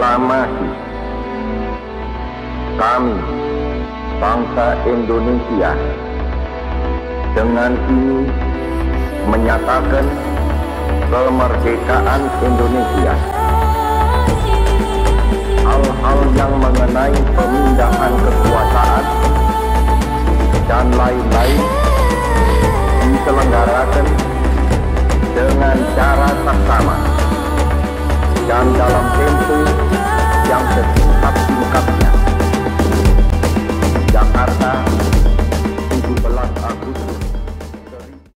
proklamasi. Kami, bangsa Indonesia, dengan ini menyatakan kemerdekaan Indonesia.